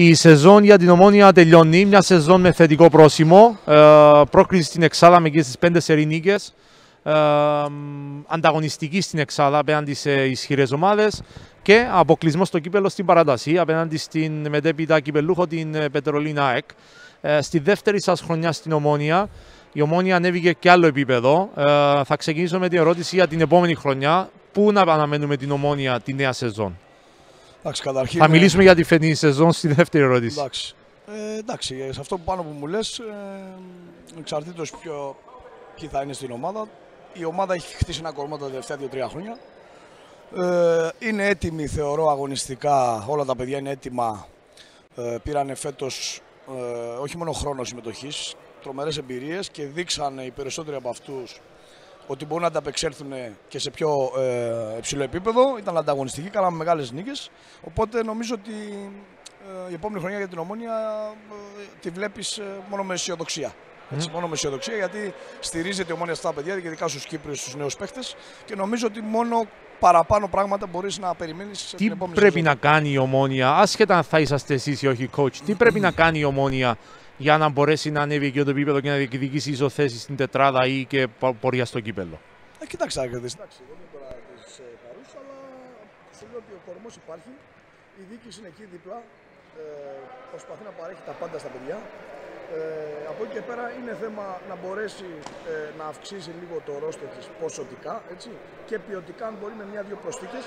Η σεζόν για την Ομόνοια τελειώνει, μια σεζόν με θετικό πρόσημο, πρόκριση στην Εξάδα με και στις 5 σερί νίκες, ανταγωνιστική στην Εξάδα απέναντι σε ισχυρές ομάδες και αποκλεισμό στο κύπελλο στην παράταση απέναντι στην μετέπειτα κυπελλούχο την Πετρολίνα ΑΕΚ. Στη δεύτερη σας χρονιά στην Ομόνοια, η Ομόνοια ανέβηκε και άλλο επίπεδο. Θα ξεκινήσω με την ερώτηση για την επόμενη χρονιά. Πού να αναμένουμε την Ομόνοια τη νέα σεζόν? Θα μιλήσουμε για τη φετινή σεζόν στη δεύτερη ερώτηση. Εντάξει, σε αυτό πάνω που μου λες, εξαρτήτως ποιοι θα είναι στην ομάδα, η ομάδα έχει χτίσει ένα κορμό τα τελευταία 2-3 χρόνια. Είναι έτοιμη, θεωρώ, αγωνιστικά. Όλα τα παιδιά είναι έτοιμα. Πήρανε φέτος όχι μόνο χρόνο συμμετοχής, τρομερές εμπειρίες και δείξανε οι περισσότεροι από αυτούς ότι μπορούν να ανταπεξέλθουν και σε πιο υψηλό επίπεδο. Ήταν ανταγωνιστικοί, κάναμε μεγάλες νίκες. Οπότε νομίζω ότι η επόμενη χρονιά για την Ομόνοια τη βλέπεις μόνο με αισιοδοξία. Μόνο με αισιοδοξία, γιατί στηρίζεται η Ομόνοια στα παιδιά, ειδικά στους Κύπριους, στους νέους παίχτες. Και νομίζω ότι μόνο παραπάνω πράγματα μπορείς να περιμένεις. Τι πρέπει να κάνει η Ομόνοια, άσχετα αν θα είσαστε εσείς ή όχι coach, τι πρέπει να κάνει η Ομόνοια για να μπορέσει να ανέβει και το επίπεδο και να διεκδικήσει ισοθέσεις στην τετράδα ή και πορεία στο κύπελλο? Κοιτάξτε, εντάξει, δεν είναι τώρα τις παρούς, αλλά σημαίνει ότι ο κορμός υπάρχει, η διοίκηση είναι εκεί δίπλα, προσπαθεί να παρέχει τα πάντα στα παιδιά. Από εκεί και πέρα είναι θέμα να μπορέσει να αυξήσει λίγο το ρόστο της ποσοτικά, έτσι, και ποιοτικά, αν μπορεί, με μια-δυο προσθήκες,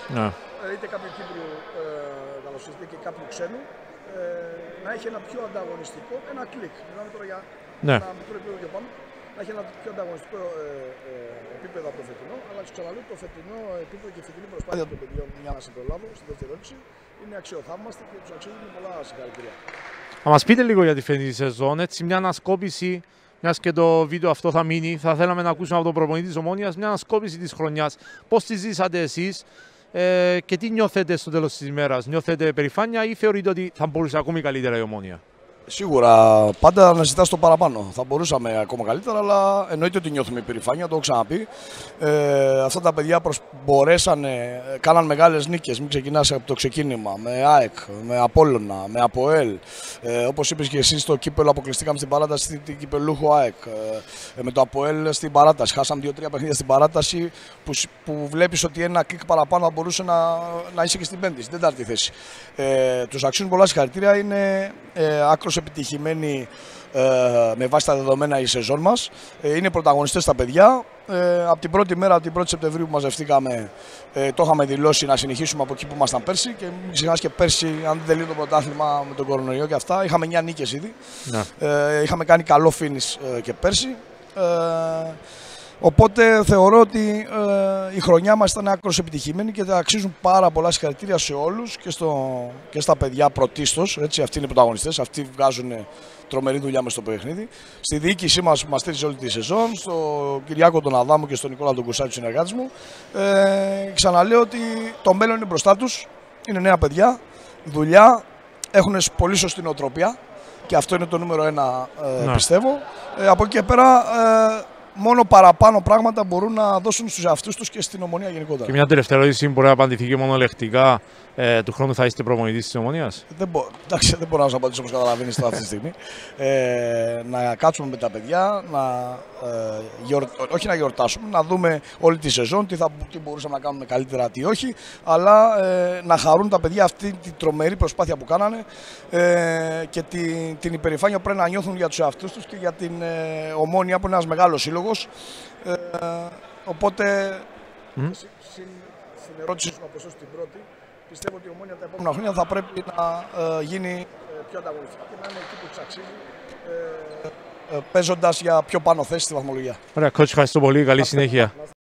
είτε κάποιο Κύπριο καλοσυστή και κάποιου ξένου. Να έχει ένα πιο ανταγωνιστικό, ένα κλικ. Μιλάμε τώρα για ένα μικρό επίπεδο και πάνω. Να έχει ένα πιο ανταγωνιστικό επίπεδο από το φετινό. Αλλά του ξαναλέω, το φετινό επίπεδο και η φετινή προσπάθεια των παιδιών, για να συμπεριλάβω στην δεύτερη ερώτηση, είναι αξιοθαύμαστη και του αξίζουν πολλά συγχαρητήρια. Θα μας πείτε λίγο για τη φετινή σεζόν, έτσι, μια ανασκόπηση, μια και το βίντεο αυτό θα μείνει. Θα θέλαμε να ακούσουμε από τον προπονητή της Ομόνοιας μια ανασκόπηση τη χρονιά. Πώς τη ζήσατε εσείς? Και τι νιώθετε στο τέλος της ημέρας? Νιώθετε περηφάνεια ή θεωρείτε ότι θα μπορούσε ακόμη καλύτερα η Ομόνοια? Σίγουρα, πάντα αναζητάς το παραπάνω. Θα μπορούσαμε ακόμα καλύτερα, αλλά εννοείται ότι νιώθουμε περηφάνεια, το έχω ξαναπεί. Αυτά τα παιδιά μπορέσανε, κάναν μεγάλες νίκες. Μην ξεκινάς από το ξεκίνημα. Με ΑΕΚ, με Απόλλωνα, με ΑΠΟΕΛ. Όπως είπες και εσύ, στο κύπελλο αποκλειστήκαμε στην παράταση, την κυπελλούχο ΑΕΚ. Με το ΑΠΟΕΛ στην παράταση. Χάσαμε 2-3 παιχνίδια στην παράταση που βλέπεις ότι ένα κλικ παραπάνω θα μπορούσε να είσαι και στην πέμπτη, στην τέταρτη θέση. Τους αξίζουν πολλά συγχαρητήρια. Είναι άκρο επιτυχημένη με βάση τα δεδομένα η σεζόν μας. Είναι πρωταγωνιστές τα παιδιά. Από την πρώτη μέρα, από την 1η Σεπτεμβρίου που μαζευτήκαμε, το είχαμε δηλώσει να συνεχίσουμε από εκεί που ήμασταν πέρσι. Και μην ξεχνάς και πέρσι, αν δεν τελείωσε το πρωτάθλημα με τον κορονοϊό και αυτά, είχαμε 9 νίκες ήδη. Είχαμε κάνει καλό finish και πέρσι. Οπότε θεωρώ ότι η χρονιά μας ήταν άκρως επιτυχημένη και θα αξίζουν πάρα πολλά συγχαρητήρια σε όλους και στα παιδιά πρωτίστως. Έτσι, αυτοί είναι οι πρωταγωνιστές, αυτοί βγάζουν τρομερή δουλειά μες στο παιχνίδι. Στη διοίκησή μας που μας στήριζε όλη τη σεζόν, στον Κυριάκο τον Αδάμο και στον Νικόλα τον Κουσάτη, τους συνεργάτες μου. Ξαναλέω ότι το μέλλον είναι μπροστά τους, είναι νέα παιδιά, δουλειά, έχουν πολύ σωστή νοοτροπία και αυτό είναι το νούμερο ένα, πιστεύω. Από εκεί και πέρα, μόνο παραπάνω πράγματα μπορούν να δώσουν στους εαυτούς τους και στην Ομόνοια γενικότερα. Και μια τελευταία ερώτηση που μπορεί να απαντηθεί και μονολεκτικά. Του χρόνου θα είστε προπονητής της Ομόνοιας? Εντάξει, δεν μπορώ να σας απαντήσω όπως καταλαβαίνεις τώρα αυτή τη στιγμή. Να κάτσουμε με τα παιδιά, όχι να γιορτάσουμε, να δούμε όλη τη σεζόν τι μπορούσαμε να κάνουμε καλύτερα, τι όχι. Αλλά να χαρούν τα παιδιά αυτή την τρομερή προσπάθεια που κάνανε και την υπερηφάνεια που πρέπει να νιώθουν για τους εαυτούς τους και για την Ομόνοια που είναι ένας μεγάλος σύλλογος. Οπότε, στην ερώτηση σου από την πρώτη, πιστεύω ότι η Ομόνοια τα επόμενα χρόνια θα πρέπει να γίνει πιο ανταγωνιστική και να είναι εκεί που αξίζει, παίζοντας για πιο πάνω θέση στη βαθμολογία. Ωραία, coach, ευχαριστώ πολύ. Καλή συνέχεια.